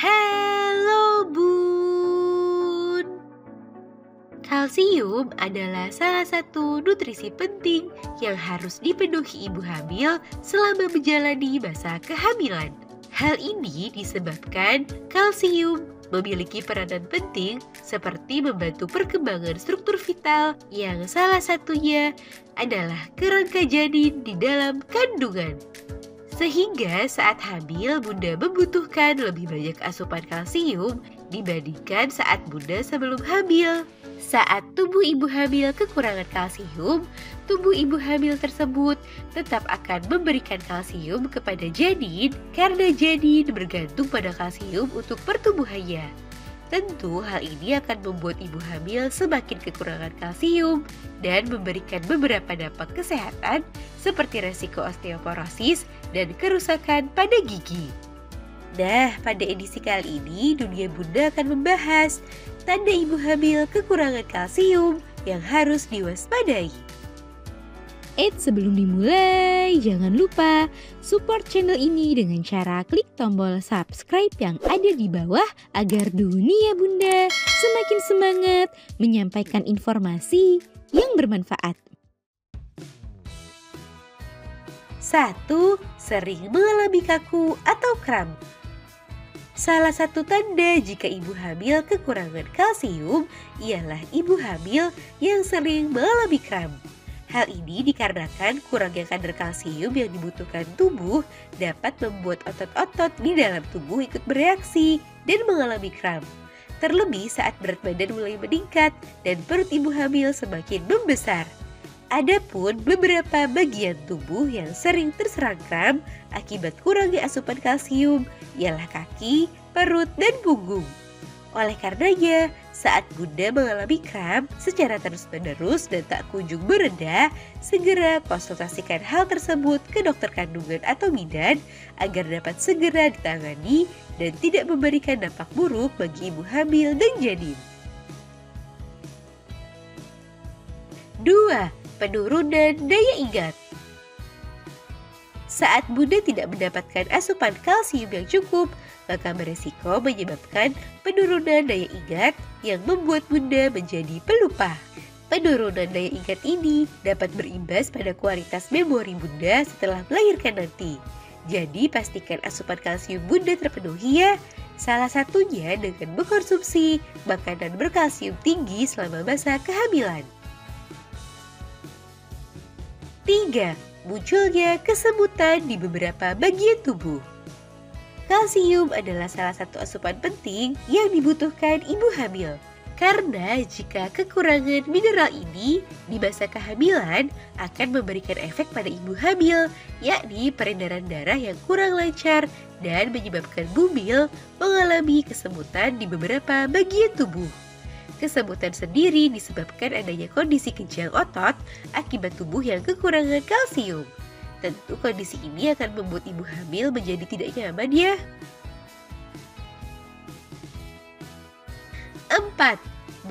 Hello Bun. Kalsium adalah salah satu nutrisi penting yang harus dipenuhi ibu hamil selama menjalani masa kehamilan. Hal ini disebabkan kalsium memiliki peranan penting seperti membantu perkembangan struktur vital yang salah satunya adalah kerangka janin di dalam kandungan. Sehingga saat hamil, bunda membutuhkan lebih banyak asupan kalsium dibandingkan saat bunda sebelum hamil. Saat tubuh ibu hamil kekurangan kalsium, tubuh ibu hamil tersebut tetap akan memberikan kalsium kepada janin karena janin bergantung pada kalsium untuk pertumbuhannya. Tentu hal ini akan membuat ibu hamil semakin kekurangan kalsium dan memberikan beberapa dampak kesehatan seperti resiko osteoporosis dan kerusakan pada gigi. Nah, pada edisi kali ini Dunia Bunda akan membahas tanda ibu hamil kekurangan kalsium yang harus diwaspadai. Sebelum dimulai, jangan lupa support channel ini dengan cara klik tombol subscribe yang ada di bawah agar Dunia Bunda semakin semangat menyampaikan informasi yang bermanfaat. 1. Sering mengalami kaku atau kram. Salah satu tanda jika ibu hamil kekurangan kalsium ialah ibu hamil yang sering mengalami kram. Hal ini dikarenakan kurangnya kadar kalsium yang dibutuhkan tubuh dapat membuat otot-otot di dalam tubuh ikut bereaksi dan mengalami kram. Terlebih saat berat badan mulai meningkat dan perut ibu hamil semakin membesar. Adapun beberapa bagian tubuh yang sering terserang kram akibat kurangnya asupan kalsium ialah kaki, perut, dan punggung. Oleh karenanya, saat bunda mengalami kram secara terus-menerus dan tak kunjung bereda, segera konsultasikan hal tersebut ke dokter kandungan atau bidan agar dapat segera ditangani dan tidak memberikan dampak buruk bagi ibu hamil dan janin. 2. Penurunan daya ingat. Saat bunda tidak mendapatkan asupan kalsium yang cukup, maka beresiko menyebabkan penurunan daya ingat yang membuat bunda menjadi pelupa. Penurunan daya ingat ini dapat berimbas pada kualitas memori bunda setelah melahirkan nanti. Jadi pastikan asupan kalsium bunda terpenuhi ya. Salah satunya dengan mengkonsumsi makanan berkalsium tinggi selama masa kehamilan. 3. Munculnya kesemutan di beberapa bagian tubuh. Kalsium adalah salah satu asupan penting yang dibutuhkan ibu hamil. Karena jika kekurangan mineral ini di masa kehamilan akan memberikan efek pada ibu hamil, yakni peredaran darah yang kurang lancar dan menyebabkan bumil mengalami kesemutan di beberapa bagian tubuh. Kesemutan sendiri disebabkan adanya kondisi kejang otot akibat tubuh yang kekurangan kalsium. Tentu kondisi ini akan membuat ibu hamil menjadi tidak nyaman ya. 4.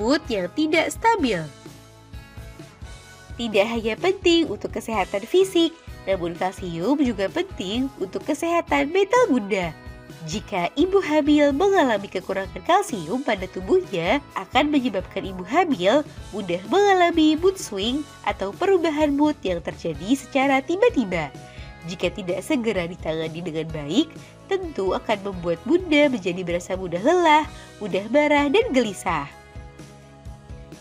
Mood yang tidak stabil. Tidak hanya penting untuk kesehatan fisik, namun kalsium juga penting untuk kesehatan mental bunda. Jika ibu hamil mengalami kekurangan kalsium pada tubuhnya, akan menyebabkan ibu hamil mudah mengalami mood swing atau perubahan mood yang terjadi secara tiba-tiba. Jika tidak segera ditangani dengan baik, tentu akan membuat bunda menjadi merasa mudah lelah, mudah marah, dan gelisah.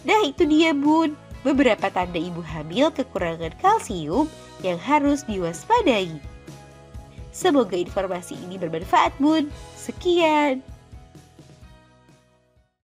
Nah, itu dia Bun, beberapa tanda ibu hamil kekurangan kalsium yang harus diwaspadai. Semoga informasi ini bermanfaat, Bun. Sekian.